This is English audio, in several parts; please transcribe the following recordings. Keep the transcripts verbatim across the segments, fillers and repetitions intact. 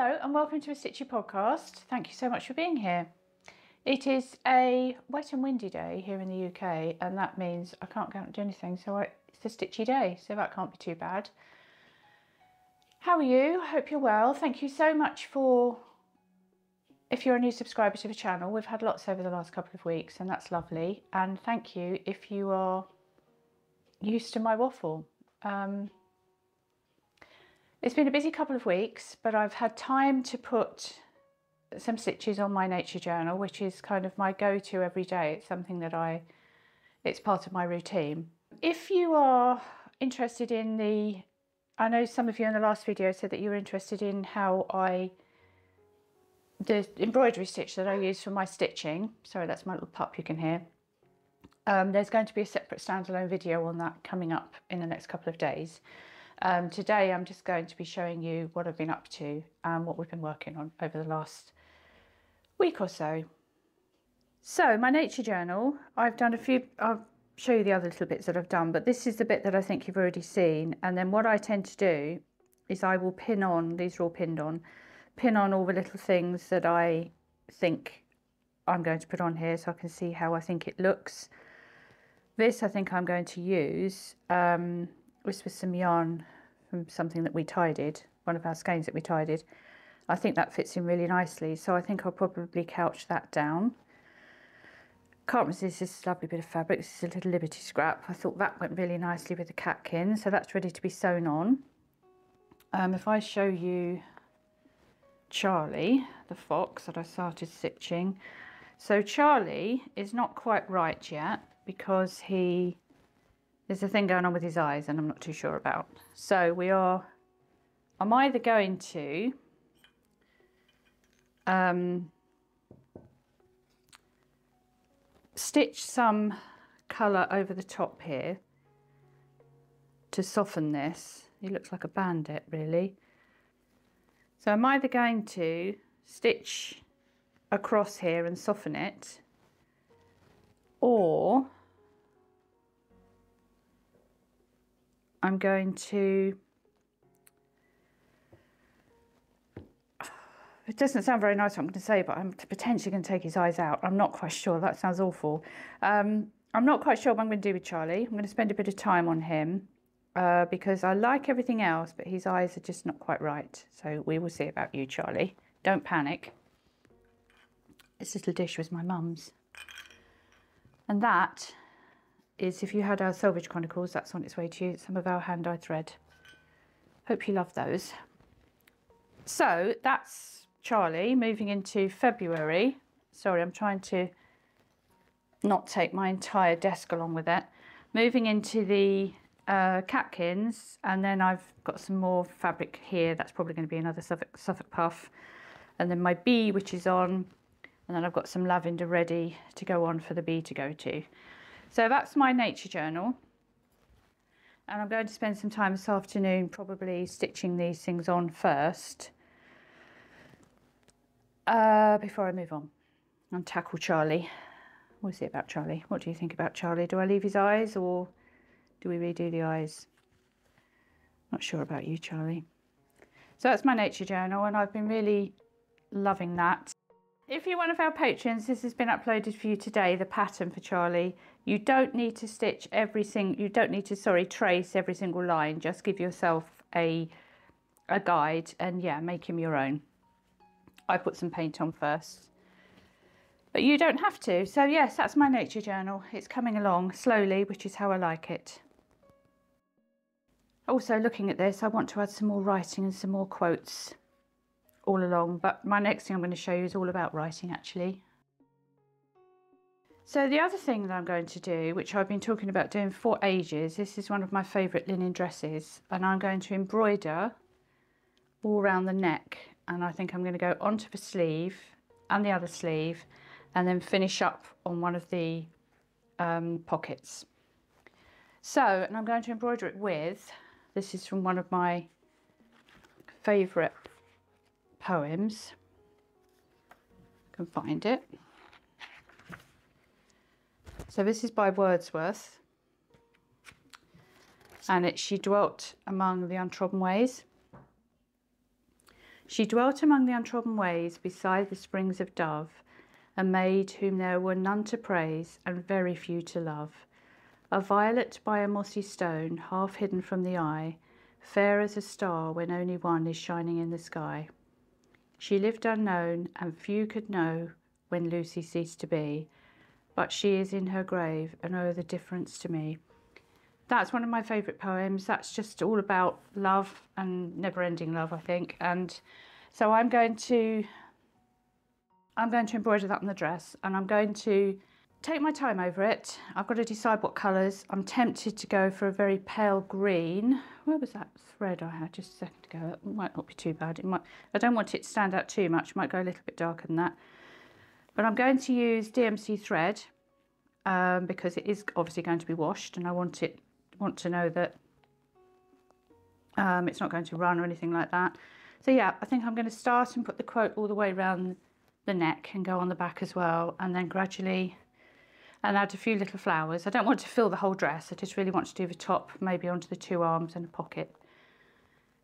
Hello and welcome to a Stitchy Podcast. Thank you so much for being here. It is a wet and windy day here in the U K, and that means I can't go out and do anything, so I, it's a stitchy day, so that can't be too bad. How are you? Hope you're well. Thank you so much for, if you're a new subscriber to the channel, we've had lots over the last couple of weeks and that's lovely, and thank you if you are used to my waffle. Um, It's been a busy couple of weeks, but I've had time to put some stitches on my nature journal, which is kind of my go-to every day. It's something that I, it's part of my routine. If you are interested in the, I know some of you in the last video said that you were interested in how I, the embroidery stitch that I use for my stitching. Sorry, that's my little pup you can hear. Um, there's going to be a separate standalone video on that coming up in the next couple of days. Um, today I'm just going to be showing you what I've been up to and what we've been working on over the last week or so. So my nature journal, I've done a few, I'll show you the other little bits that I've done, but this is the bit that I think you've already seen. And then what I tend to do is I will pin on, these are all pinned on, pin on all the little things that I think I'm going to put on here so I can see how I think it looks. This I think I'm going to use. Um, This was some yarn from something that we tidied, one of our skeins that we tidied. I think that fits in really nicely, so I think I'll probably couch that down. Can't resist this lovely bit of fabric. This is a little Liberty scrap. I thought that went really nicely with the catkin, so that's ready to be sewn on. Um, if I show you Charlie, the fox that I started stitching. So Charlie is not quite right yet because he... there's a thing going on with his eyes and I'm not too sure about. So we are, I'm either going to um, stitch some colour over the top here to soften this. He looks like a bandit really. So I'm either going to stitch across here and soften it, or I'm going to, it doesn't sound very nice what I'm going to say, but I'm potentially going to take his eyes out. I'm not quite sure, that sounds awful. Um, I'm not quite sure what I'm going to do with Charlie. I'm going to spend a bit of time on him uh, because I like everything else, but his eyes are just not quite right. So we will see about you, Charlie. Don't panic. This little dish was my mum's. And that is, if you had our Selvedge Chronicles, that's on its way to you. Some of our hand-eye thread. Hope you love those. So that's Charlie, moving into February. Sorry, I'm trying to not take my entire desk along with it. Moving into the uh, catkins, and then I've got some more fabric here. That's probably going to be another Suffolk, Suffolk Puff. And then my bee, which is on. And then I've got some lavender ready to go on for the bee to go to. So that's my nature journal, and I'm going to spend some time this afternoon probably stitching these things on first uh, before I move on and tackle Charlie. We'll see about Charlie. What do you think about Charlie? Do I leave his eyes or do we redo the eyes? Not sure about you, Charlie. So that's my nature journal, and I've been really loving that. If you're one of our patrons, this has been uploaded for you today, the pattern for Charlie. You don't need to stitch every single, you don't need to, sorry, trace every single line. Just give yourself a, a guide and yeah, make him your own. I put some paint on first, but you don't have to. So yes, that's my nature journal. It's coming along slowly, which is how I like it. Also looking at this, I want to add some more writing and some more quotes all along, but my next thing I'm going to show you is all about writing actually. So the other thing that I'm going to do, which I've been talking about doing for ages, this is one of my favourite linen dresses, and I'm going to embroider all around the neck, and I think I'm going to go onto the sleeve and the other sleeve and then finish up on one of the um, pockets. So, and I'm going to embroider it with, this is from one of my favourite poems, I can find it. So this is by Wordsworth, and it's She Dwelt Among the Untrodden Ways. She dwelt among the untrodden ways beside the springs of Dove, a maid whom there were none to praise and very few to love, a violet by a mossy stone, half hidden from the eye, fair as a star when only one is shining in the sky. She lived unknown, and few could know when Lucy ceased to be, but she is in her grave, and oh, the difference to me. That's one of my favourite poems. That's just all about love and never-ending love, I think. And so I'm going to, I'm going to embroider that on the dress, and I'm going to take my time over it. I've got to decide what colours. I'm tempted to go for a very pale green. Where was that thread I had just a second ago? It might not be too bad. It might. I don't want it to stand out too much. It might go a little bit darker than that. But I'm going to use D M C thread um, because it is obviously going to be washed, and I want it. want to know that um, it's not going to run or anything like that. So yeah, I think I'm going to start and put the quote all the way around the neck and go on the back as well, and then gradually and add a few little flowers. I don't want to fill the whole dress, I just really want to do the top, maybe onto the two arms and a pocket.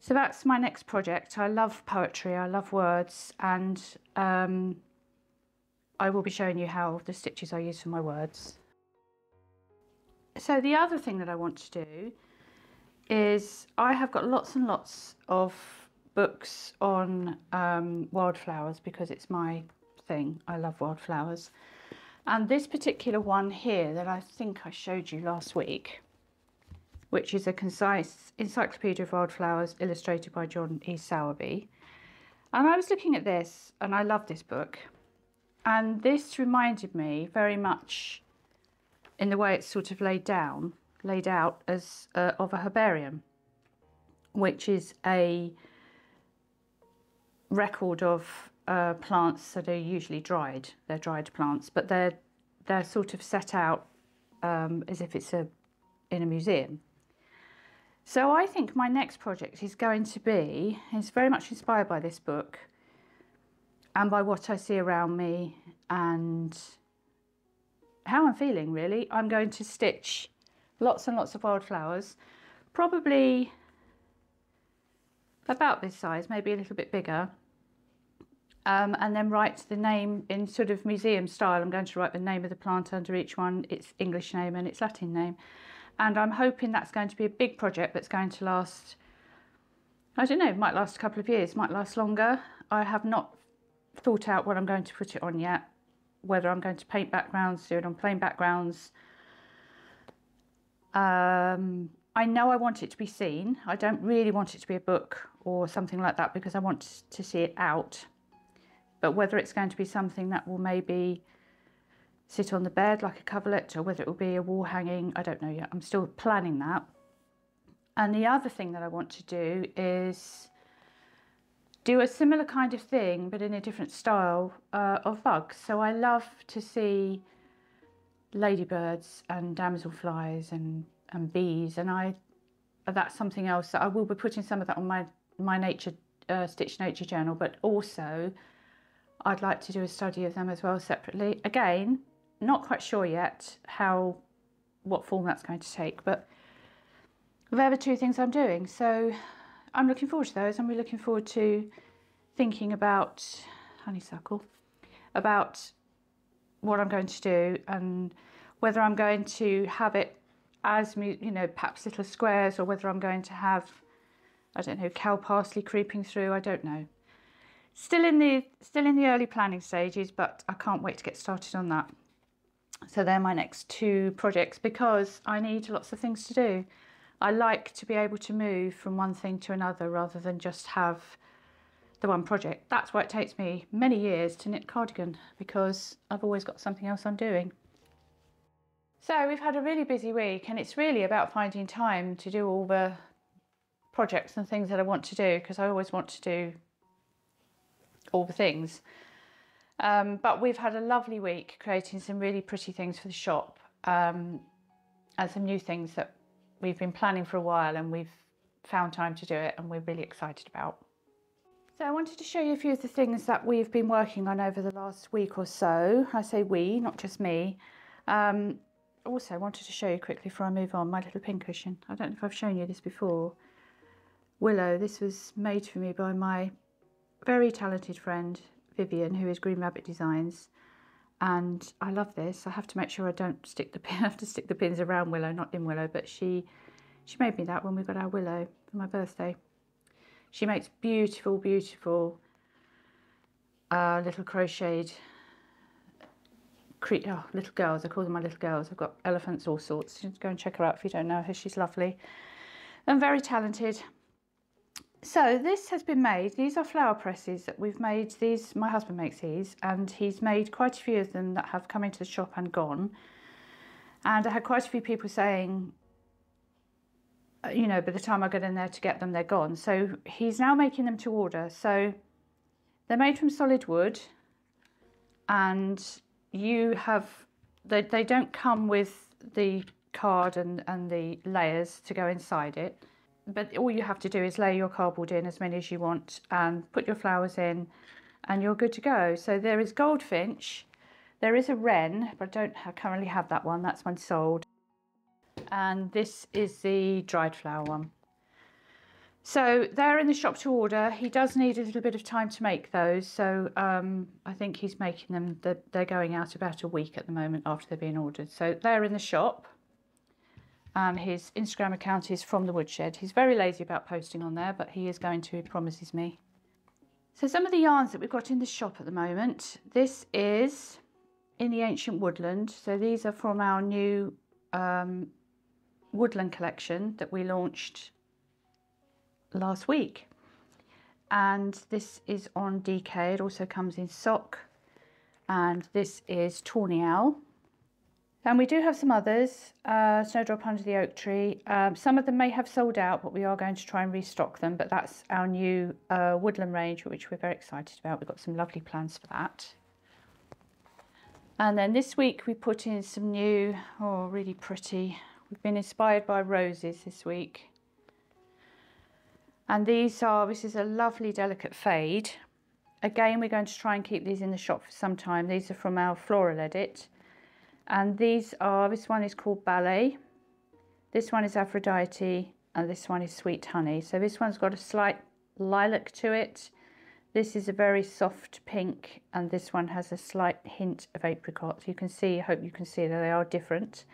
So that's my next project. I love poetry, I love words, and um, I will be showing you how the stitches I use for my words. So the other thing that I want to do is, I have got lots and lots of books on um, wildflowers because it's my thing. I love wildflowers. And this particular one here that I think I showed you last week, which is a concise encyclopedia of wildflowers illustrated by John E. Sowerby. And I was looking at this and I love this book. And this reminded me very much, in the way it's sort of laid down, laid out as uh, of a herbarium, which is a record of uh, plants that are usually dried. They're dried plants, but they're they're sort of set out um, as if it's a in a museum. So I think my next project is going to be, it's very much inspired by this book and by what I see around me and how I'm feeling, really. I'm going to stitch lots and lots of wildflowers, probably about this size, maybe a little bit bigger, um, and then write the name in sort of museum style. I'm going to write the name of the plant under each one, its English name and its Latin name, and I'm hoping that's going to be a big project that's going to last, I don't know, it might last a couple of years, might last longer. I have not thought out what I'm going to put it on yet, whether I'm going to paint backgrounds, do it on plain backgrounds. Um, I know I want it to be seen. I don't really want it to be a book or something like that because I want to see it out. But whether it's going to be something that will maybe sit on the bed like a coverlet, or whether it will be a wall hanging, I don't know yet. I'm still planning that. And the other thing that I want to do is do a similar kind of thing, but in a different style uh, of bugs. So I love to see ladybirds and damselflies and, and bees, and I that's something else that I will be putting some of that on my my nature uh, Stitch Nature Journal. But also, I'd like to do a study of them as well separately. Again, not quite sure yet how what form that's going to take, but they're the two things I'm doing. So I'm looking forward to those. I'm really looking forward to thinking about honeysuckle, about what I'm going to do, and whether I'm going to have it as, you know, perhaps little squares, or whether I'm going to have, I don't know, cow parsley creeping through. I don't know. Still in the still in the early planning stages, but I can't wait to get started on that. So they're my next two projects because I need lots of things to do. I like to be able to move from one thing to another rather than just have the one project. That's why it takes me many years to knit a cardigan, because I've always got something else I'm doing. So we've had a really busy week, and it's really about finding time to do all the projects and things that I want to do, because I always want to do all the things. Um, but we've had a lovely week creating some really pretty things for the shop, um, and some new things that we've been planning for a while, and we've found time to do it, and we're really excited about. So I wanted to show you a few of the things that we've been working on over the last week or so. I say we, not just me. Um, also, I wanted to show you quickly before I move on my little pincushion. I don't know if I've shown you this before. Willow, this was made for me by my very talented friend, Vivian, who is Green Rabbit Designs. And I love this. I have to make sure I don't stick the pin. I have to stick the pins around Willow, not in Willow. But she, she made me that when we got our Willow for my birthday. She makes beautiful, beautiful uh, little crocheted cre oh, little girls. I call them my little girls. I've got elephants, all sorts. You go and check her out if you don't know her. She's lovely and very talented. So this has been made. These are flower presses that we've made. These, my husband makes these, and he's made quite a few of them that have come into the shop and gone. And I had quite a few people saying, you know, by the time I get in there to get them, they're gone. So he's now making them to order. So they're made from solid wood, and you have, they, they don't come with the card and, and the layers to go inside it. But all you have to do is lay your cardboard in, as many as you want, and put your flowers in, and you're good to go. So there is goldfinch, there is a wren, but I don't I currently have that one. That's one sold. And this is the dried flower one. So they're in the shop to order. He does need a little bit of time to make those. So um, I think he's making them. They're, they're going out about a week at the moment after they're being ordered. So they're in the shop. Um, his Instagram account is From the Woodshed. He's very lazy about posting on there, but he is going to, he promises me. So some of the yarns that we've got in the shop at the moment. This is In the Ancient Woodland. So these are from our new um, woodland collection that we launched last week. And this is on D K. It also comes in sock. And this is Tawny Owl. And we do have some others, uh, Snowdrop Under the Oak Tree. Um, some of them may have sold out, but we are going to try and restock them. But that's our new uh, woodland range, which we're very excited about. We've got some lovely plans for that. And then this week we put in some new, oh, really pretty. We've been inspired by roses this week. And these are, this is a lovely delicate fade. Again, we're going to try and keep these in the shop for some time. These are from our floral edit. And these are, this one is called Ballet, this one is Aphrodite, and this one is Sweet Honey. So this one's got a slight lilac to it. This is a very soft pink, and this one has a slight hint of apricot. You can see, I hope you can see that they are different.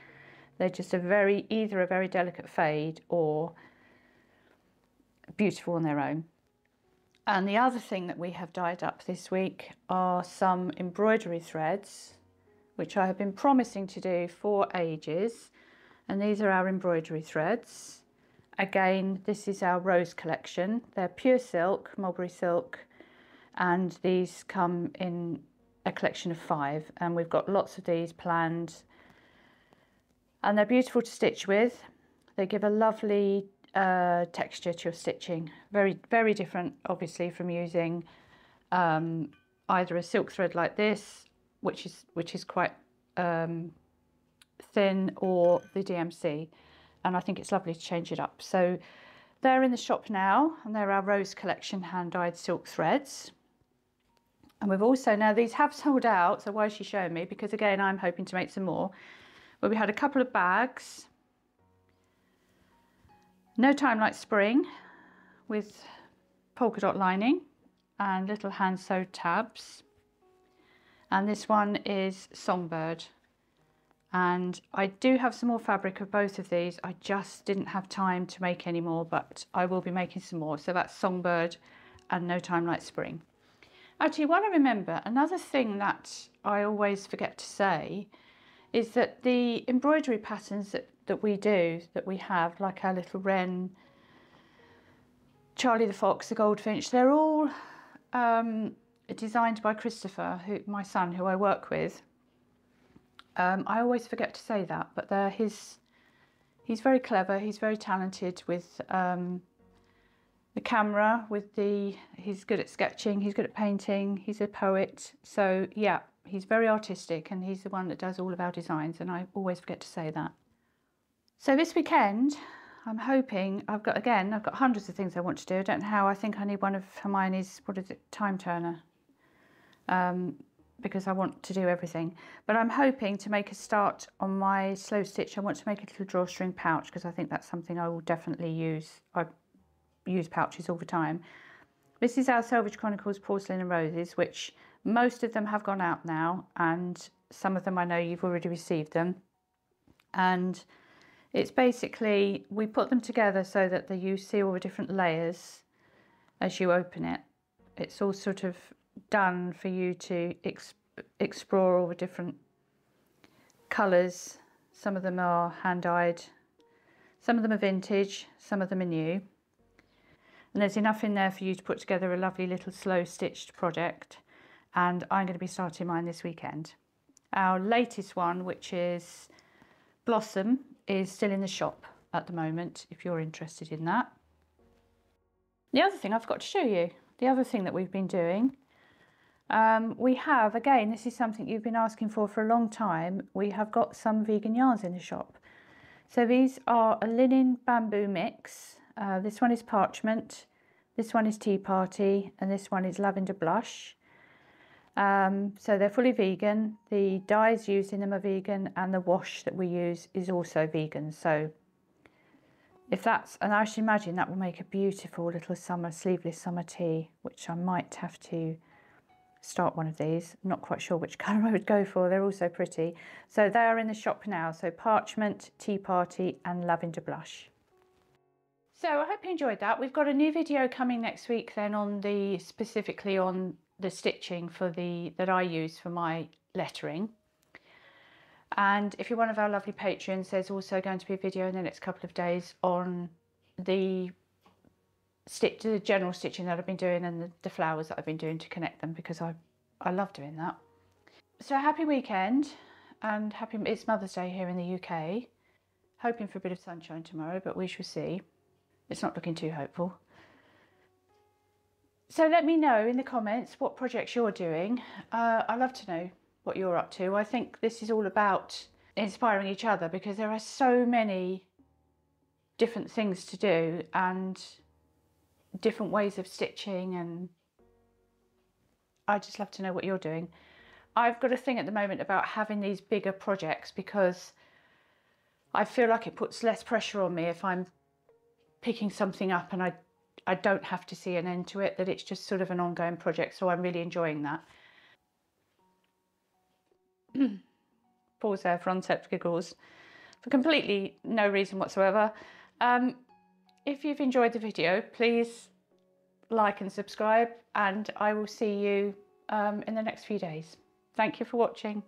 They're just a very, either a very delicate fade or beautiful on their own. And the other thing that we have dyed up this week are some embroidery threads, which I have been promising to do for ages. And these are our embroidery threads. Again, this is our rose collection. They're pure silk, mulberry silk, and these come in a collection of five. And we've got lots of these planned. And they're beautiful to stitch with. They give a lovely uh, texture to your stitching. Very, very different, obviously, from using um, either a silk thread like this, which is which is quite um, thin, or the D M C. And I think it's lovely to change it up. So they're in the shop now, and they're our Rose Collection hand-dyed silk threads. And we've also, now these have sold out, so why is she showing me? Because again, I'm hoping to make some more. But we had a couple of bags. No Time Like Spring with polka dot lining and little hand-sewed tabs. And this one is Songbird. And I do have some more fabric of both of these. I just didn't have time to make any more, but I will be making some more. So that's Songbird and No Time Like Spring. Actually, while I remember, another thing that I always forget to say is that the embroidery patterns that, that we do, that we have, like our little wren, Charlie the Fox, the goldfinch, they're all... Um, designed by Christopher, who, my son, who I work with. Um, I always forget to say that, but they're his, he's very clever, he's very talented with um, the camera, with the, he's good at sketching, he's good at painting, he's a poet. So yeah, he's very artistic, and he's the one that does all of our designs, and I always forget to say that. So this weekend, I'm hoping, I've got, again, I've got hundreds of things I want to do. I don't know how, I think I need one of Hermione's, what is it, Time Turner. Um, because I want to do everything. But I'm hoping to make a start on my slow stitch. I want to make a little drawstring pouch, because I think that's something I will definitely use. I use pouches all the time. This is our Selvedge Chronicles Porcelain and Roses, which most of them have gone out now, and some of them I know you've already received them. And it's basically, we put them together so that the, you see all the different layers as you open it. It's all sort of done for you to exp explore all the different colours. Some of them are hand-dyed, some of them are vintage, some of them are new. And there's enough in there for you to put together a lovely little slow-stitched project. And I'm going to be starting mine this weekend. Our latest one, which is Blossom, is still in the shop at the moment, if you're interested in that. The other thing I've got to show you, the other thing that we've been doing, um, we have, again, this is something you've been asking for for a long time, we have got some vegan yarns in the shop. So these are a linen bamboo mix. Uh, this one is Parchment, this one is Tea Party, and this one is Lavender Blush. Um, so they're fully vegan. The dyes used in them are vegan, and the wash that we use is also vegan. So if that's, and I should imagine that will make a beautiful little summer, sleeveless summer tea, which I might have to start one of these. I'm not quite sure which colour I would go for. They're all so pretty. So they are in the shop now. So Parchment, Tea Party, and Lavender Blush. So I hope you enjoyed that. We've got a new video coming next week then on the, specifically on the stitching for the, that I use for my lettering. And if you're one of our lovely patrons, there's also going to be a video in the next couple of days on the stitch, the general stitching that I've been doing, and the, the flowers that I've been doing to connect them, because I, I love doing that. So happy weekend, and happy, it's Mother's Day here in the U K. Hoping for a bit of sunshine tomorrow, but we shall see. It's not looking too hopeful. So let me know in the comments what projects you're doing. Uh, I love to know what you're up to. I think this is all about inspiring each other, because there are so many different things to do and different ways of stitching, and I just love to know what you're doing. I've got a thing at the moment about having these bigger projects, because I feel like it puts less pressure on me if I'm picking something up and I I don't have to see an end to it, that it's just sort of an ongoing project. So I'm really enjoying that. Pause there for uncept giggles for completely no reason whatsoever. Um, if you've enjoyed the video, please like and subscribe, and I will see you um, in the next few days. Thank you for watching.